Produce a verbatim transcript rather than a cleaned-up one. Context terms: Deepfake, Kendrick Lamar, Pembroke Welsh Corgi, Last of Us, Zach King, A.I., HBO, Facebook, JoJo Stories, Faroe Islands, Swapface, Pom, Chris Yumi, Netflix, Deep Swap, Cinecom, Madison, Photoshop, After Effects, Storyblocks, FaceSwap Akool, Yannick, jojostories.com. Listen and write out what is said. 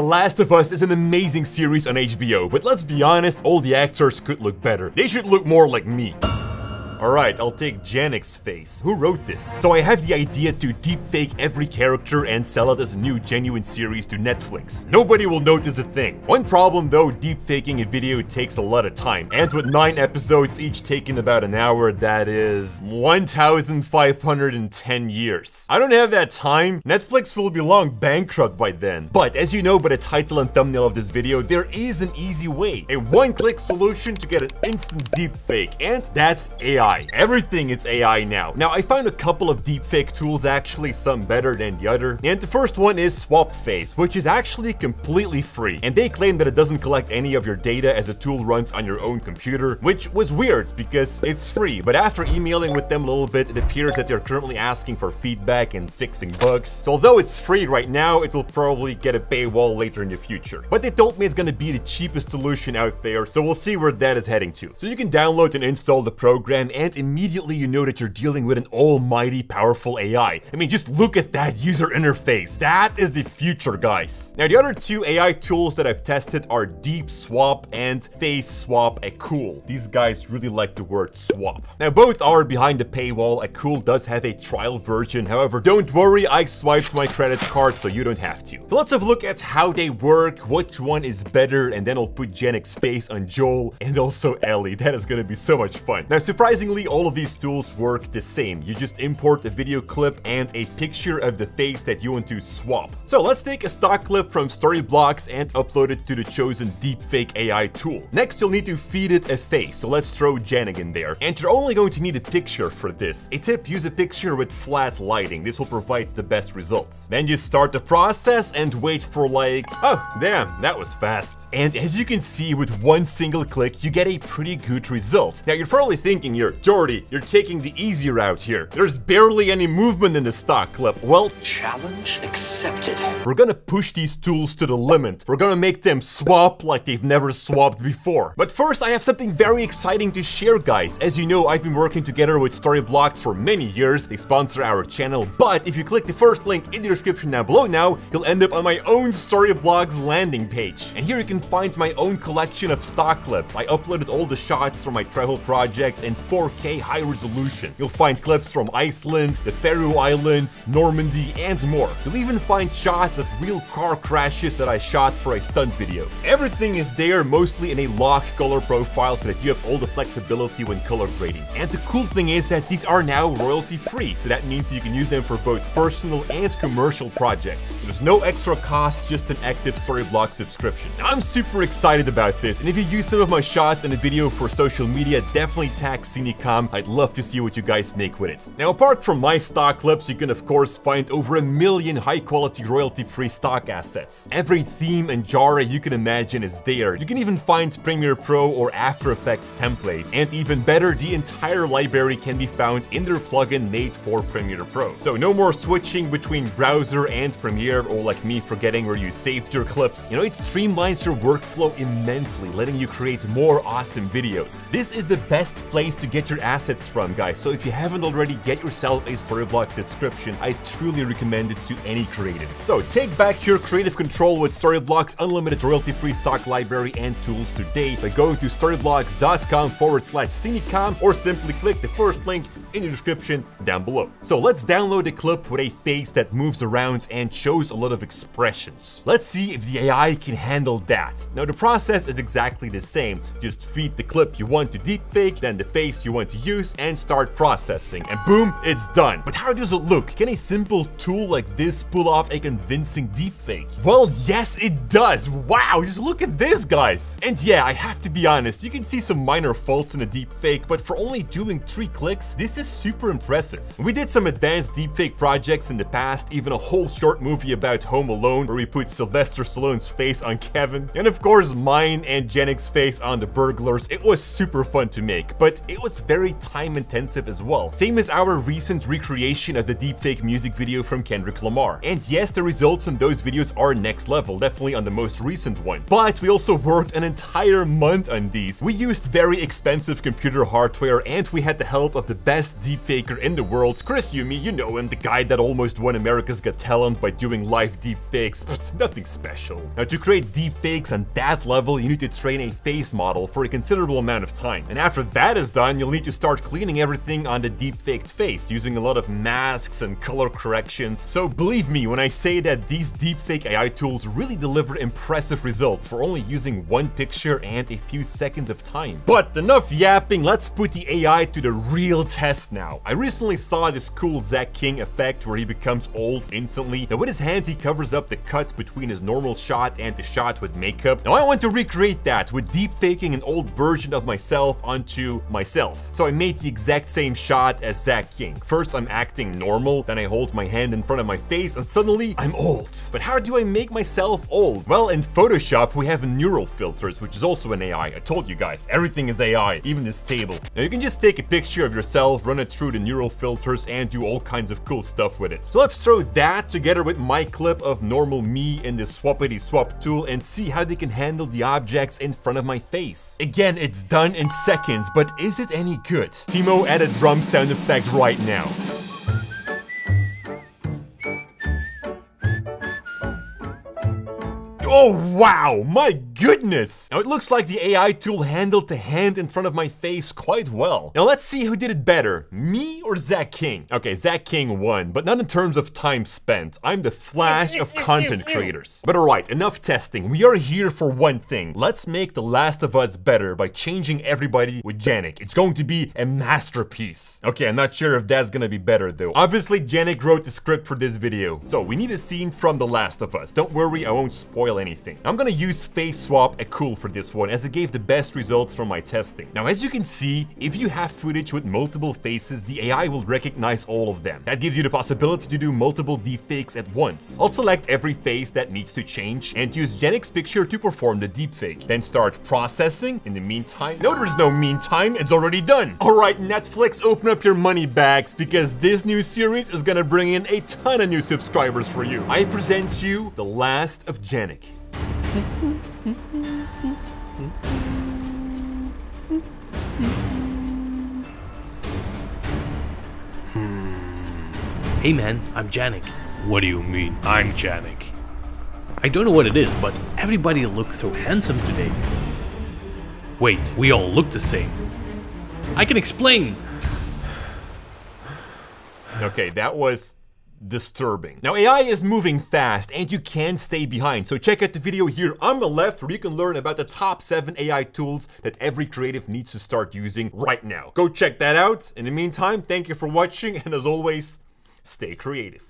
The Last of Us is an amazing series on H B O, but let's be honest, all the actors could look better. They should look more like me. Alright, I'll take Yannick's face. Who wrote this? So I have the idea to deepfake every character and sell it as a new genuine series to Netflix. Nobody will notice a thing. One problem though, deepfaking a video takes a lot of time. And with nine episodes, each taking about an hour, that is one thousand five hundred ten years. I don't have that time. Netflix will be long bankrupt by then. But as you know by the title and thumbnail of this video, there is an easy way. A one-click solution to get an instant deepfake, and that's A I. Everything is A I now. Now, I found a couple of deepfake tools, actually, some better than the other. And the first one is Swapface, which is actually completely free. And they claim that it doesn't collect any of your data as the tool runs on your own computer, which was weird because it's free. But after emailing with them a little bit, it appears that they're currently asking for feedback and fixing bugs. So although it's free right now, it will probably get a paywall later in the future. But they told me it's gonna be the cheapest solution out there, so we'll see where that is heading to. So you can download and install the program, and immediately you know that you're dealing with an almighty powerful A I. I mean, just look at that user interface. That is the future, guys. Now, the other two A I tools that I've tested are Deep Swap and FaceSwap Akool. These guys really like the word swap. Now, both are behind the paywall. Akool does have a trial version. However, don't worry, I swiped my credit card, so you don't have to. So let's have a look at how they work, which one is better, and then I'll put Yannick's face on Joel and also Ellie. That is gonna be so much fun. Now, surprisingly, all of these tools work the same. You just import a video clip and a picture of the face that you want to swap. So let's take a stock clip from Storyblocks and upload it to the chosen deepfake A I tool. Next, you'll need to feed it a face, so let's throw Yannick in there. And you're only going to need a picture for this. A tip, use a picture with flat lighting. This will provide the best results. Then you start the process and wait for like, oh, damn, that was fast. And as you can see, with one single click, you get a pretty good result. Now, you're probably thinking you're Jordy, you're taking the easy route here. There's barely any movement in the stock clip. Well, challenge accepted. We're gonna push these tools to the limit. We're gonna make them swap like they've never swapped before. But first, I have something very exciting to share, guys. As you know, I've been working together with Storyblocks for many years. They sponsor our channel. But if you click the first link in the description down below now, you'll end up on my own Storyblocks landing page. And here you can find my own collection of stock clips. I uploaded all the shots from my travel projects in four K high resolution. You'll find clips from Iceland, the Faroe Islands, Normandy, and more. You'll even find shots of real car crashes that I shot for a stunt video. Everything is there, mostly in a lock color profile, so that you have all the flexibility when color grading. And the cool thing is that these are now royalty free, so that means you can use them for both personal and commercial projects. There's no extra cost, just an active Storyblock subscription. Now, I'm super excited about this, and if you use some of my shots in a video for social media, definitely tag Scenic. I'd love to see what you guys make with it. Now, apart from my stock clips, you can of course find over a million high-quality royalty-free stock assets. Every theme and genre you can imagine is there. You can even find Premiere Pro or After Effects templates. And even better, the entire library can be found in their plugin made for Premiere Pro. So no more switching between browser and Premiere, or like me, forgetting where you saved your clips. You know, it streamlines your workflow immensely, letting you create more awesome videos. This is the best place to get your assets from, guys, so if you haven't already, get yourself a Storyblocks subscription. I truly recommend it to any creative. So take back your creative control with Storyblocks' unlimited royalty-free stock library and tools today by going to storyblocks.com forward slash scenicom, or simply click the first link in the description down below. So let's download a clip with a face that moves around and shows a lot of expressions. Let's see if the A I can handle that. Now, the process is exactly the same. Just feed the clip you want to deepfake, then the face you you want to use, and start processing. And boom, it's done. But how does it look? Can a simple tool like this pull off a convincing deepfake? Well, yes, it does. Wow, just look at this, guys. And yeah, I have to be honest, you can see some minor faults in the deepfake, but for only doing three clicks, this is super impressive. We did some advanced deepfake projects in the past, even a whole short movie about Home Alone, where we put Sylvester Stallone's face on Kevin, and of course, mine and Yannick's face on the burglars. It was super fun to make, but it was very time intensive as well, same as our recent recreation of the deepfake music video from Kendrick Lamar. And yes, the results in those videos are next level, definitely on the most recent one. But we also worked an entire month on these. We used very expensive computer hardware and we had the help of the best deepfaker in the world, Chris Yumi. You know him, the guy that almost won America's Got Talent by doing live deepfakes. It's nothing special. Now, to create deepfakes on that level, you need to train a face model for a considerable amount of time. And after that is done, you'll need to start cleaning everything on the deepfaked face, using a lot of masks and color corrections. So believe me when I say that these deepfake A I tools really deliver impressive results for only using one picture and a few seconds of time. But enough yapping, let's put the A I to the real test now. I recently saw this cool Zach King effect where he becomes old instantly. Now with his hands, he covers up the cuts between his normal shot and the shot with makeup. Now I want to recreate that with deepfaking an old version of myself onto myself. So I made the exact same shot as Zach King. First, I'm acting normal, then I hold my hand in front of my face and suddenly I'm old. But how do I make myself old? Well, in Photoshop, we have neural filters, which is also an A I. I told you guys, everything is A I, even this table. Now you can just take a picture of yourself, run it through the neural filters and do all kinds of cool stuff with it. So let's throw that together with my clip of normal me in the Swapity Swap tool and see how they can handle the objects in front of my face. Again, it's done in seconds, but is it any good? Timo, add a drum sound effect right now. Oh wow, my goodness! Now it looks like the A I tool handled the hand in front of my face quite well. Now let's see who did it better, me or Zach King? Okay, Zach King won, but not in terms of time spent. I'm the Flash of content creators. But alright, enough testing. We are here for one thing. Let's make The Last of Us better by changing everybody with Yannick. It's going to be a masterpiece. Okay, I'm not sure if that's gonna be better though. Obviously, Yannick wrote the script for this video. So we need a scene from The Last of Us. Don't worry, I won't spoil anything. I'm gonna use FaceSwap Akool for this one as it gave the best results from my testing. Now as you can see, if you have footage with multiple faces, the A I will recognize all of them. That gives you the possibility to do multiple deepfakes at once. I'll select every face that needs to change and use Yannick's picture to perform the deepfake. Then start processing. In the meantime, no, there's no meantime, it's already done. Alright Netflix, open up your money bags because this new series is gonna bring in a ton of new subscribers for you. I present you The Last of Yannick. Hey man, I'm Yannick. What do you mean, I'm Yannick? I don't know what it is, but everybody looks so handsome today. Wait, we all look the same. I can explain! Okay, that was disturbing. Now A I is moving fast and you can stay behind, so check out the video here on the left where you can learn about the top seven A I tools that every creative needs to start using right now. Go check that out. In the meantime, thank you for watching and as always, stay creative.